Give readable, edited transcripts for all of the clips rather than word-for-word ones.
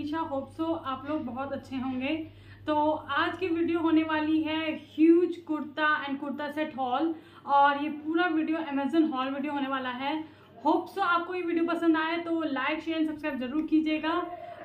Manisha, hope so आप लोग बहुत अच्छे होंगे। तो आज की वीडियो होने वाली है huge kurta and kurta set haul, और ये पूरा वीडियो अमेजन हॉल वीडियो होने वाला है। होप सो आपको ये वीडियो पसंद आए तो लाइक शेयर एंड सब्सक्राइब जरूर कीजिएगा,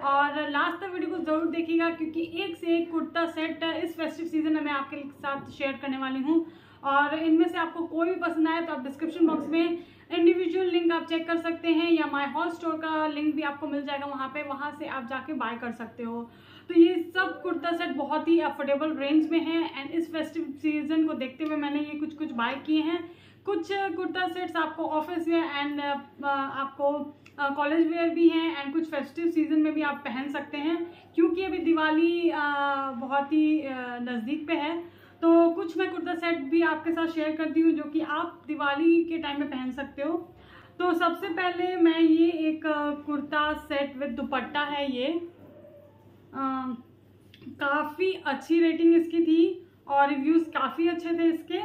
और लास्ट तक वीडियो को जरूर देखिएगा क्योंकि एक से एक कुर्ता सेट इस फेस्टिव सीजन में मैं आपके साथ शेयर करने वाली हूँ। और इनमें से आपको कोई भी पसंद आए तो आप डिस्क्रिप्शन बॉक्स में इंडिविजुअल लिंक आप चेक कर सकते हैं, या माय हॉल स्टोर का लिंक भी आपको मिल जाएगा वहाँ पे, वहाँ से आप जाके बाय कर सकते हो। तो ये सब कुर्ता सेट बहुत ही अफोर्डेबल रेंज में है, एंड इस फेस्टिव सीजन को देखते हुए मैंने ये कुछ कुछ बाय किए हैं। कुछ कुर्ता सेट्स आपको ऑफिस में एंड आपको कॉलेज वेयर भी हैं, एंड कुछ फेस्टिव सीजन में भी आप पहन सकते हैं क्योंकि अभी दिवाली बहुत ही नज़दीक पे है। तो कुछ मैं कुर्ता सेट भी आपके साथ शेयर करती हूँ जो कि आप दिवाली के टाइम में पहन सकते हो। तो सबसे पहले मैं ये एक कुर्ता सेट विद दुपट्टा है, ये काफ़ी अच्छी रेटिंग इसकी थी और रिव्यूज़ काफ़ी अच्छे थे इसके,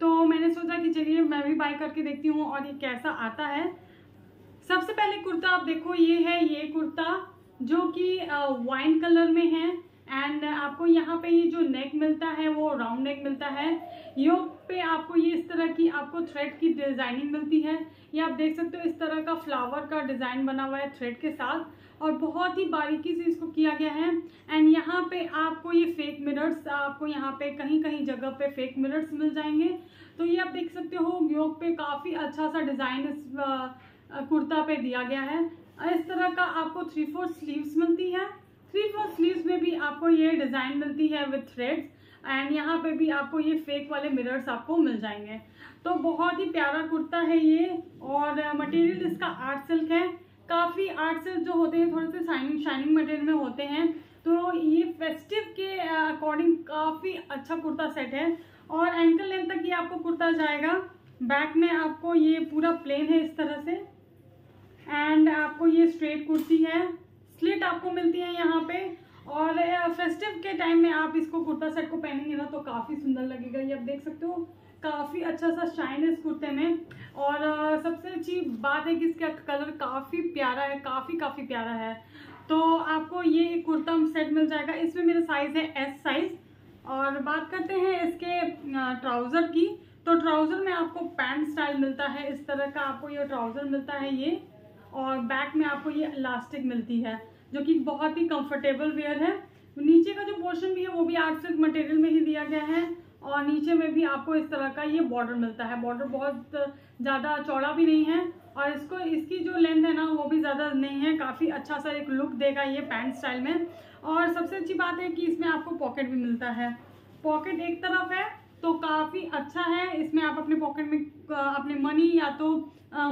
तो मैंने सोचा कि चलिए मैं भी बाय करके देखती हूँ और ये कैसा आता है। सबसे पहले कुर्ता आप देखो ये है, ये कुर्ता जो कि वाइन कलर में है, एंड आपको यहाँ पे ये जो नेक मिलता है वो राउंड नेक मिलता है। यो पे आपको ये इस तरह की आपको थ्रेड की डिज़ाइनिंग मिलती है, ये आप देख सकते हो इस तरह का फ्लावर का डिज़ाइन बना हुआ है थ्रेड के साथ, और बहुत ही बारीकी से इसको किया गया है। एंड यहाँ पे आपको ये फेक मिरर्स, आपको यहाँ पे कहीं कहीं जगह पे फेक मिरर्स मिल जाएंगे। तो ये आप देख सकते हो यो पे काफ़ी अच्छा सा डिज़ाइन इस कुर्ता पे दिया गया है। इस तरह का आपको 3/4 स्लीव्स मिलती है, 3/4 स्लीव्स में भी आपको ये डिज़ाइन मिलती है विथ थ्रेड्स, एंड यहाँ पे भी आपको ये फेक वाले मिरर्स आपको मिल जाएंगे। तो बहुत ही प्यारा कुर्ता है ये, और मटेरियल इसका आर्ट सिल्क है। काफ़ी आर्ट सिल्क जो होते हैं थोड़े से शाइनिंग मटेरियल में होते हैं, तो ये फेस्टिव के अकॉर्डिंग काफ़ी अच्छा कुर्ता सेट है। और एंकल लेंथ तक ये आपको कुर्ता जाएगा, बैक में आपको ये पूरा प्लेन है इस तरह से, एंड आपको ये स्ट्रेट कुर्ती है, स्लिट आपको मिलती है यहाँ पे, और फेस्टिव के टाइम में आप इसको कुर्ता सेट को पहनेंगे ना तो काफ़ी सुंदर लगेगा। ये आप देख सकते हो काफ़ी अच्छा सा शाइन है इस कुर्ते में, और सबसे अच्छी बात है कि इसका कलर काफ़ी प्यारा है, काफ़ी प्यारा है। तो आपको ये कुर्ता सेट मिल जाएगा, इसमें मेरा साइज़ है एस साइज़। और बात करते हैं इसके ट्राउज़र की, तो ट्राउज़र में आपको पैंट स्टाइल मिलता है, इस तरह का आपको ये ट्राउज़र मिलता है ये, और बैक में आपको ये इलास्टिक मिलती है जो कि बहुत ही कंफर्टेबल वेयर है। नीचे का जो पोर्शन भी है वो भी आर्ट सिल्क मटेरियल में ही दिया गया है, और नीचे में भी आपको इस तरह का ये बॉर्डर मिलता है। बॉर्डर बहुत ज़्यादा चौड़ा भी नहीं है, और इसको इसकी जो लेंथ है ना वो भी ज़्यादा नहीं है, काफ़ी अच्छा सा एक लुक देगा ये पैंट स्टाइल में। और सबसे अच्छी बात है कि इसमें आपको पॉकेट भी मिलता है, पॉकेट एक तरफ है तो काफ़ी अच्छा है, इसमें आप अपने पॉकेट में अपने मनी या तो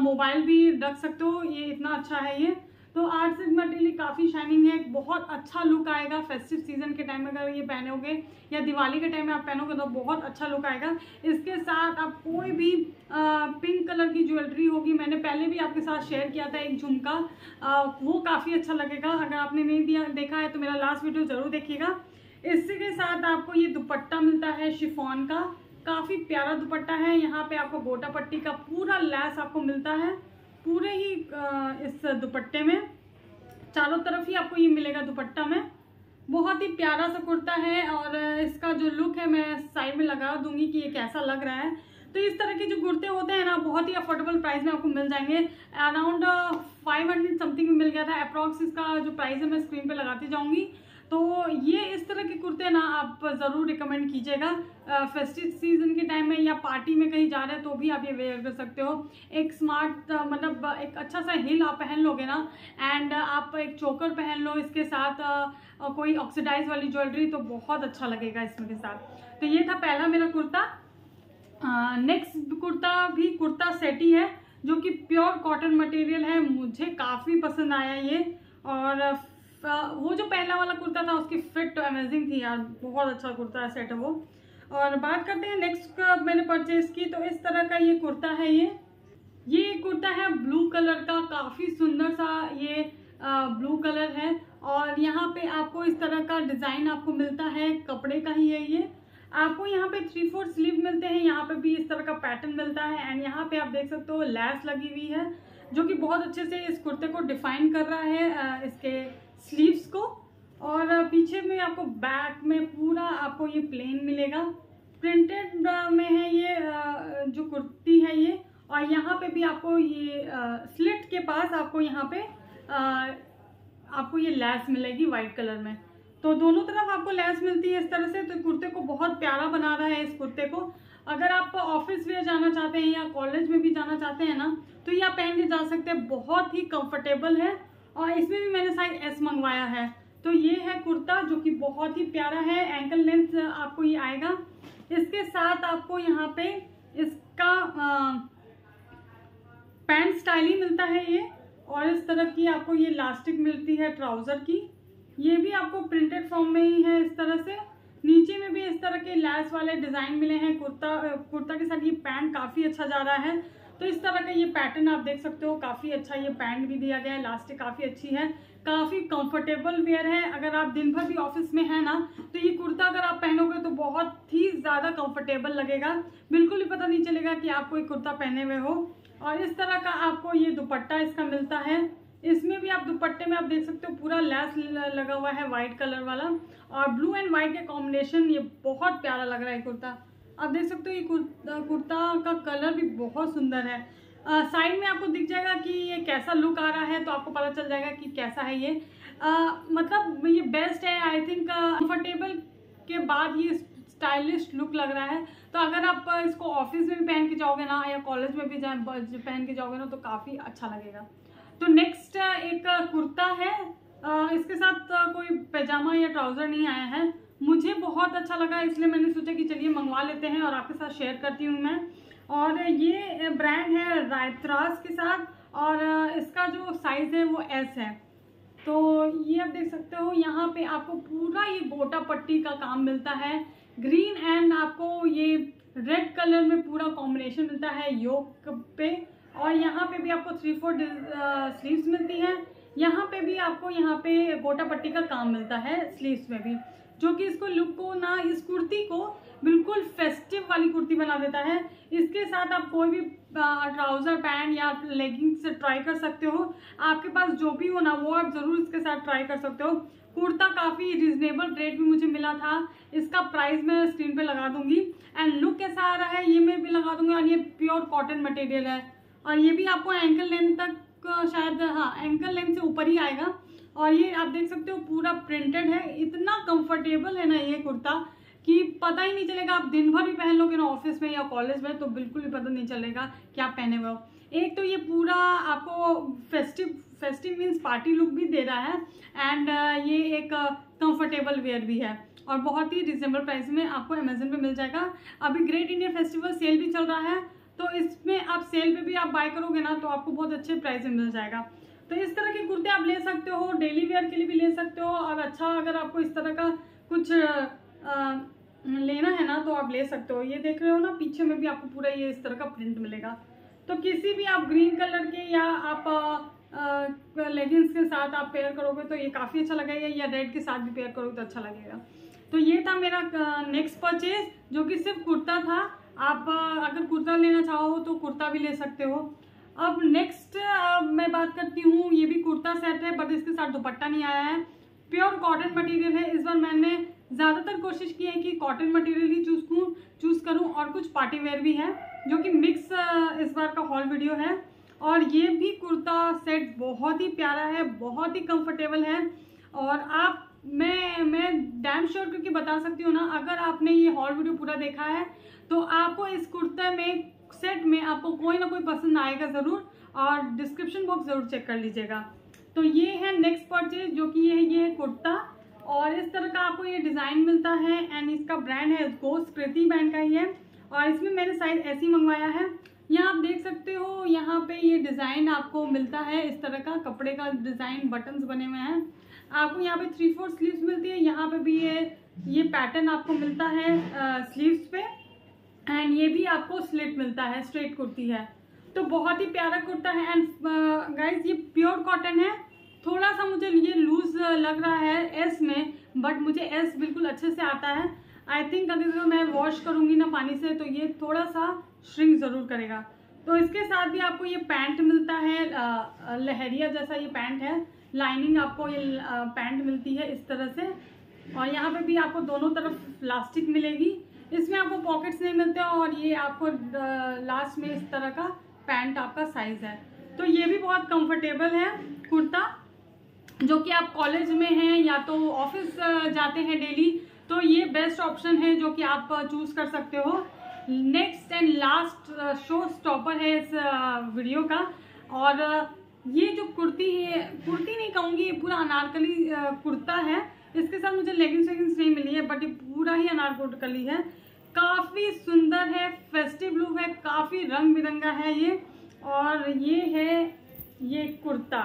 मोबाइल भी रख सकते हो, ये इतना अच्छा है ये। तो आर्ट सिल्क मटेरियल काफ़ी शाइनिंग है, बहुत अच्छा लुक आएगा फेस्टिव सीजन के टाइम में अगर ये पहनोगे, या दिवाली के टाइम में आप पहनोगे तो बहुत अच्छा लुक आएगा। इसके साथ आप कोई भी पिंक कलर की ज्वेलरी होगी, मैंने पहले भी आपके साथ शेयर किया था एक झुमका, वो काफ़ी अच्छा लगेगा। अगर आपने नहीं देखा है तो मेरा लास्ट वीडियो ज़रूर देखिएगा। इसके साथ आपको ये दुपट्टा मिलता है शिफॉन का, काफ़ी प्यारा दुपट्टा है। यहाँ पे आपको गोटा पट्टी का पूरा लैस आपको मिलता है पूरे ही इस दुपट्टे में, चारों तरफ ही आपको ये मिलेगा दुपट्टा में। बहुत ही प्यारा सा कुर्ता है, और इसका जो लुक है मैं साइड में लगा दूंगी कि ये कैसा लग रहा है। तो इस तरह के जो कुर्ते होते हैं ना बहुत ही अफोर्डेबल प्राइस में आपको मिल जाएंगे, अराउंड 500 समथिंग में मिल गया था अप्रॉक्स, इसका जो प्राइस है मैं स्क्रीन पर लगाती जाऊँगी। तो ये इस तरह के कुर्ते ना आप ज़रूर रिकमेंड कीजिएगा फेस्टिव सीजन के टाइम में, या पार्टी में कहीं जा रहे हैं तो भी आप ये वेयर कर सकते हो। एक स्मार्ट मतलब एक अच्छा सा हील आप पहन लोगे ना, एंड आप एक चोकर पहन लो इसके साथ, कोई ऑक्सीडाइज वाली ज्वेलरी, तो बहुत अच्छा लगेगा इसमें के साथ। तो ये था पहला मेरा कुर्ता। नेक्स्ट कुर्ता भी कुर्ता सेट ही है जो कि प्योर कॉटन मटेरियल है, मुझे काफ़ी पसंद आया ये, और वो जो पहला वाला कुर्ता था उसकी फिट तो अमेजिंग थी यार, बहुत अच्छा कुर्ता सेट है वो। और बात करते हैं नेक्स्ट मैंने परचेज की, तो इस तरह का ये कुर्ता है, ये कुर्ता है ब्लू कलर का, काफ़ी सुंदर सा ये ब्लू कलर है, और यहाँ पे आपको इस तरह का डिज़ाइन आपको मिलता है, कपड़े का ही है ये। आपको यहाँ पे 3/4 स्लीव मिलते हैं, यहाँ पे भी इस तरह का पैटर्न मिलता है, एंड यहाँ पे आप देख सकते हो लैस लगी हुई है जो कि बहुत अच्छे से इस कुर्ते को डिफाइन कर रहा है इसके स्लीव्स को, और पीछे में आपको बैक में पूरा आपको ये प्लेन मिलेगा। प्रिंटेड में है ये जो कुर्ती है ये, और यहाँ पे भी आपको ये स्लिट के पास आपको यहाँ पे आपको ये लैस मिलेगी वाइट कलर में। तो दोनों तरफ आपको लैस मिलती है इस तरह से, तो कुर्ते को बहुत प्यारा बना रहा है इस कुर्ते को। अगर आप ऑफिस वेयर जाना चाहते हैं या कॉलेज में भी जाना चाहते हैं ना, तो ये आप पहन के जा सकते हैं, बहुत ही कंफर्टेबल है। और इसमें भी मैंने साइज एस मंगवाया है। तो ये है कुर्ता जो कि बहुत ही प्यारा है, एंकल लेंथ आपको ये आएगा। इसके साथ आपको यहाँ पे इसका पैंट स्टाइल ही मिलता है ये, और इस तरह की आपको ये इलास्टिक मिलती है ट्राउजर की, ये भी आपको प्रिंटेड फॉर्म में ही है इस तरह से। नीचे में भी इस तरह के लैस वाले डिजाइन मिले हैं। कुर्ता के साथ ये पैंट काफी अच्छा जा रहा है। तो इस तरह का ये पैटर्न आप देख सकते हो, काफी अच्छा ये पैंट भी दिया गया है, इलास्टिक काफी अच्छी है, काफी कंफर्टेबल वेयर है। अगर आप दिन भर भी ऑफिस में है ना, तो ये कुर्ता अगर आप पहनोगे तो बहुत ही ज्यादा कंफर्टेबल लगेगा, बिल्कुल भी पता नहीं चलेगा कि आप कोई कुर्ता पहने हुए हो। और इस तरह का आपको ये दुपट्टा इसका मिलता है। इसमें भी आप दुपट्टे में आप देख सकते हो पूरा लैस लगा हुआ है वाइट कलर वाला, और ब्लू एंड व्हाइट के कॉम्बिनेशन ये बहुत प्यारा लग रहा है कुर्ता। आप देख सकते हो ये कुर्ता का कलर भी बहुत सुंदर है। साइड में आपको दिख जाएगा कि ये कैसा लुक आ रहा है, तो आपको पता चल जाएगा कि कैसा है ये। मतलब ये बेस्ट है, आई थिंक कंफर्टेबल के बाद ये स्टाइलिश लुक लग रहा है। तो अगर आप इसको ऑफिस में भी पहन के जाओगे ना, या कॉलेज में भी पहन के जाओगे ना, तो काफ़ी अच्छा लगेगा। तो नेक्स्ट एक कुर्ता है, इसके साथ कोई पैजामा या ट्राउज़र नहीं आया है। मुझे बहुत अच्छा लगा, इसलिए मैंने सोचा कि चलिए मंगवा लेते हैं और आपके साथ शेयर करती हूँ मैं। और ये ब्रांड है रायत्रास के साथ, और इसका जो साइज़ है वो एस है। तो ये आप देख सकते हो, यहाँ पे आपको पूरा ये गोटा पट्टी का काम मिलता है। ग्रीन एंड आपको ये रेड कलर में पूरा कॉम्बिनेशन मिलता है योक पे, और यहाँ पे भी आपको 3/4 स्लीव्स मिलती है। यहाँ पे भी आपको यहाँ पे गोटा पट्टी का काम मिलता है स्लीव्स में भी, जो कि इसको लुक को ना, इस कुर्ती को बिल्कुल फेस्टिव वाली कुर्ती बना देता है। इसके साथ आप कोई भी ट्राउज़र पैंट या लेगिंग्स से ट्राई कर सकते हो। आपके पास जो भी हो ना, वो आप ज़रूर इसके साथ ट्राई कर सकते हो। कुर्ता काफ़ी रिजनेबल रेट में मुझे मिला था। इसका प्राइस मैं स्क्रीन पे लगा दूंगी, एंड लुक कैसा आ रहा है ये मैं भी लगा दूंगी। और ये प्योर कॉटन मटेरियल है, और ये भी आपको एंकल लेंथ तक, शायद हाँ एंकल लेंथ से ऊपर ही आएगा। और ये आप देख सकते हो पूरा प्रिंटेड है। इतना कंफर्टेबल है ना ये कुर्ता कि पता ही नहीं चलेगा। आप दिन भर भी पहन लोगे ना ऑफिस में या कॉलेज में, तो बिल्कुल भी पता नहीं चलेगा कि आप पहने हुए हो। एक तो ये पूरा आपको फेस्टिव मीन्स पार्टी लुक भी दे रहा है, एंड ये एक कंफर्टेबल वेयर भी है, और बहुत ही रिजनेबल प्राइस में आपको अमेजन पे मिल जाएगा। अभी ग्रेट इंडियन फेस्टिवल सेल भी चल रहा है, तो इसमें आप सेल पे भी आप बाय करोगे ना, तो आपको बहुत अच्छे प्राइस में मिल जाएगा। तो इस तरह के कुर्ते आप ले सकते हो, डेली वेयर के लिए भी ले सकते हो, और अच्छा अगर आपको इस तरह का कुछ लेना है ना, तो आप ले सकते हो। ये देख रहे हो ना, पीछे में भी आपको पूरा ये इस तरह का प्रिंट मिलेगा। तो किसी भी आप ग्रीन कलर के या आप लेगिंग्स के साथ आप पेयर करोगे तो ये काफ़ी अच्छा लगेगा, या रेड के साथ भी पेयर करोगे तो अच्छा लगेगा। तो ये था मेरा नेक्स्ट परचेज, जो कि सिर्फ कुर्ता था। आप अगर कुर्ता लेना चाहो तो कुर्ता भी ले सकते हो। अब नेक्स्ट मैं बात करती हूँ, ये भी कुर्ता सेट है, बट इसके साथ दुपट्टा नहीं आया है। प्योर कॉटन मटेरियल है। इस बार मैंने ज़्यादातर कोशिश की है कि कॉटन मटेरियल ही चूज़ करूँ, और कुछ पार्टी वेयर भी है, जो कि मिक्स इस बार का हॉल वीडियो है। और ये भी कुर्ता सेट बहुत ही प्यारा है, बहुत ही कंफर्टेबल है। और आप मैं डैम श्योर करके बता सकती हूँ ना, अगर आपने ये हॉल वीडियो पूरा देखा है तो आपको इस कुर्ते में सेट में आपको कोई ना कोई पसंद आएगा ज़रूर, और डिस्क्रिप्शन बॉक्स ज़रूर चेक कर लीजिएगा। तो ये है नेक्स्ट परचेज, जो कि ये है कुर्ता, और इस तरह का आपको ये डिज़ाइन मिलता है, एंड इसका ब्रांड है गोस कृति ब्रांड का ही है, और इसमें मैंने साइज ऐसी मंगवाया है। यहाँ आप देख सकते हो, यहाँ पे ये डिज़ाइन आपको मिलता है, इस तरह का कपड़े का डिज़ाइन, बटन्स बने हुए हैं। आपको यहाँ पे 3/4 स्लीव्स मिलती है। यहाँ पे भी ये पैटर्न आपको मिलता है स्लीव्स पे, एंड ये भी आपको स्लिट मिलता है, स्ट्रेट कुर्ती है। तो बहुत ही प्यारा कुर्ता है। एंड गाइज, ये प्योर कॉटन है। थोड़ा सा मुझे ये लूज लग रहा है एस में, बट मुझे एस बिल्कुल अच्छे से आता है। आई थिंक अगर मैं वॉश करूँगी ना पानी से, तो ये थोड़ा सा श्रिंक ज़रूर करेगा। तो इसके साथ भी आपको ये पैंट मिलता है, लहरिया जैसा ये पैंट है। लाइनिंग आपको ये पैंट मिलती है इस तरह से, और यहाँ पे भी आपको दोनों तरफ प्लास्टिक मिलेगी। इसमें आपको पॉकेट्स नहीं मिलते और ये आपको लास्ट में इस तरह का पैंट आपका साइज है। तो ये भी बहुत कंफर्टेबल है कुर्ता, जो कि आप कॉलेज में हैं या तो ऑफिस जाते हैं डेली, तो ये बेस्ट ऑप्शन है जो कि आप चूज कर सकते हो। Next and last show stopper है इस वीडियो का, और ये जो कुर्ती है, कुर्ती नहीं कहूँगी, ये पूरा अनारकली कुर्ता है। इसके साथ मुझे लेगिंग्स वेगिंग्स नहीं मिली है, बट ये पूरा ही अनारकली है। काफ़ी सुंदर है, फेस्टिव लुक है, काफ़ी रंग बिरंगा है ये। और ये है ये कुर्ता,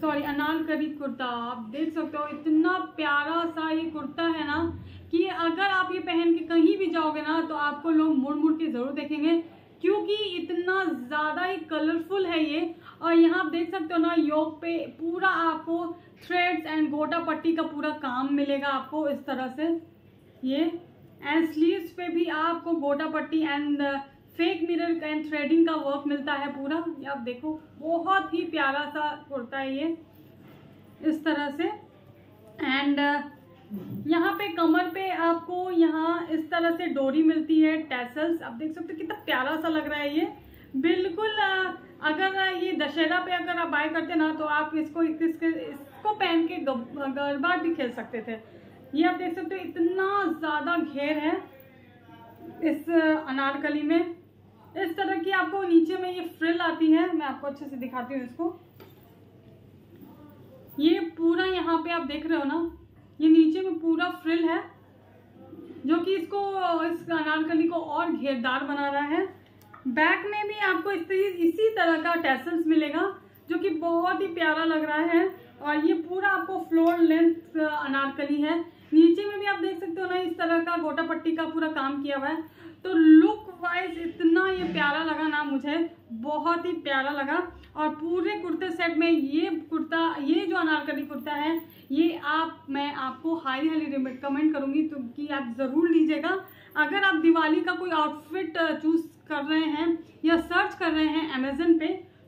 सॉरी अनारकली कुर्ता। आप देख सकते हो इतना प्यारा सा ये कुर्ता है ना, कि अगर आप ये पहन के कहीं भी जाओगे ना तो आपको लोग मुड़ मुड़ के ज़रूर देखेंगे, क्योंकि इतना ज़्यादा ही कलरफुल है ये। और यहाँ आप देख सकते हो ना, योग पे पूरा आपको थ्रेड्स एंड गोटा पट्टी का पूरा काम मिलेगा आपको इस तरह से ये। एंड स्लीव्स पे भी आपको gota patti and fake mirror and threading का वर्क मिलता है पूरा। आप देखो बहुत ही प्यारा सा कुर्ता है ये इस तरह से। एंड यहाँ पे कमर पे आपको यहाँ इस तरह से डोरी मिलती है, टैसल्स। आप देख सकते हो कितना प्यारा सा लग रहा है ये बिल्कुल। अगर ये दशहरा पे अगर आप बाय करते ना तो आप इसको पहन के गरबा भी खेल सकते थे। ये आप देख सकते हो इतना ज़्यादा घेर है इस अनारकली में। इस तरह की आपको नीचे में ये फ्रिल आती है, मैं आपको अच्छे से दिखाती हूँ इसको। ये पूरा यहाँ पे आप देख रहे हो ना, ये नीचे में पूरा फ्रिल है जो कि इसको, इस अनारकली को और घेरदार बना रहा है। बैक में भी आपको इसी तरह का टैसल्स मिलेगा जो कि बहुत ही प्यारा लग रहा है। और ये पूरा आपको फ्लोर लेंथ अनारकली है। नीचे में भी आप देख सकते हो ना, इस तरह का गोटा पट्टी का पूरा काम किया हुआ है। तो लुक वाइज इतना ये प्यारा लगा ना, मुझे बहुत ही प्यारा लगा। और पूरे कुर्ते सेट में ये कुर्ता, ये जो अनारकली कुर्ता है, ये मैं आपको हाईली रिकमेंड करूँगी, तो कि आप ज़रूर लीजिएगा। अगर आप दिवाली का कोई आउटफिट चूज़ कर रहे हैं या सर्च कर रहे हैं अमेज़न पे,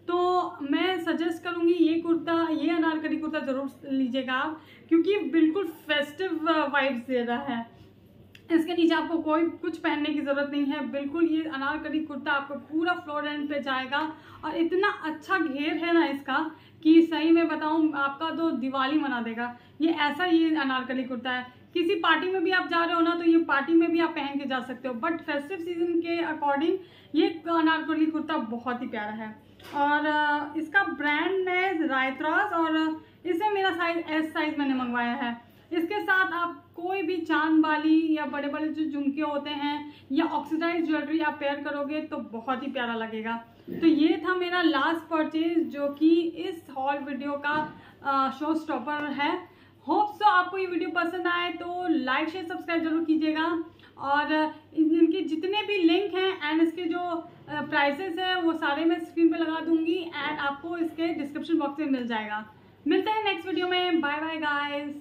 तो मैं सजेस्ट करूँगी ये कुर्ता, ये अनारकली कुर्ता ज़रूर लीजिएगा आप, क्योंकि बिल्कुल फेस्टिव वाइब्स दे रहा है। इसके नीचे आपको कोई कुछ पहनने की ज़रूरत नहीं है, बिल्कुल ये अनारकली कुर्ता आपको पूरा फ्लोर एंड पे जाएगा। और इतना अच्छा घेर है ना इसका, कि सही में बताऊँ आपका तो दिवाली मना देगा ये, ऐसा ये अनारकली कुर्ता है। किसी पार्टी में भी आप जा रहे हो ना, तो ये पार्टी में भी आप पहन के जा सकते हो, बट फेस्टिव सीजन के अकॉर्डिंग ये अनारकली कुर्ता बहुत ही प्यारा है। और इसका ब्रांड है रायत्रास, और इसे मेरा साइज S साइज़ मैंने मंगवाया है। इसके साथ आप कोई भी चांद बाली या बड़े बड़े जो झुमके होते हैं या ऑक्सीडाइज ज्वेलरी आप पेयर करोगे तो बहुत ही प्यारा लगेगा। तो ये था मेरा लास्ट परचेज, जो कि इस हॉल वीडियो का शो स्टॉपर है। होप सो आपको ये वीडियो पसंद आए तो लाइक शेयर सब्सक्राइब जरूर कीजिएगा। और इनके जितने भी लिंक हैं एंड इसके जो प्राइसेस हैं वो सारे मैं स्क्रीन पे लगा दूंगी, एंड आपको इसके डिस्क्रिप्शन बॉक्स में मिल जाएगा। मिलते हैं नेक्स्ट वीडियो में, बाय बाय गाइस।